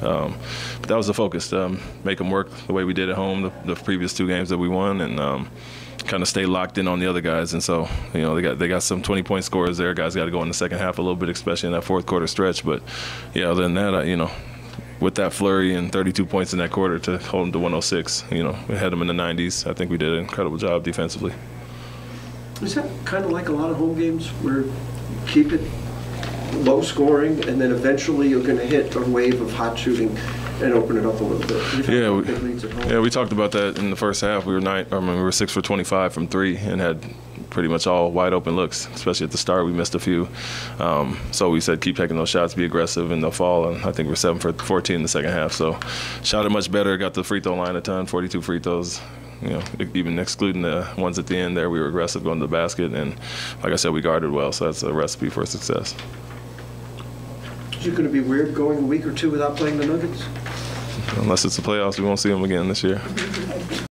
But that was the focus, to make them work the way we did at home the previous two games that we won, and kind of stay locked in on the other guys. And so, you know, they got some 20-point scorers there. Guys got to go in the second half a little bit, especially in that fourth quarter stretch. But, yeah, other than that, you know, with that flurry and 32 points in that quarter to hold them to 106, you know, we had them in the 90s. I think we did an incredible job defensively. Is that kind of like a lot of home games where you keep it low scoring and then eventually you're going to hit a wave of hot shooting and open it up a little bit? Yeah, we talked about that in the first half. We were 6 for 25 from 3 and had pretty much all wide open looks, especially at the start. We missed a few. So we said keep taking those shots, be aggressive, and they'll fall. And I think we're 7 for 14 in the second half. So shot it much better, got the free throw line a ton, 42 free throws. You know, even excluding the ones at the end there, we were aggressive going to the basket. And like I said, we guarded well, so that's a recipe for success. Is it going to be weird going a week or two without playing the Nuggets? Unless it's the playoffs, we won't see them again this year.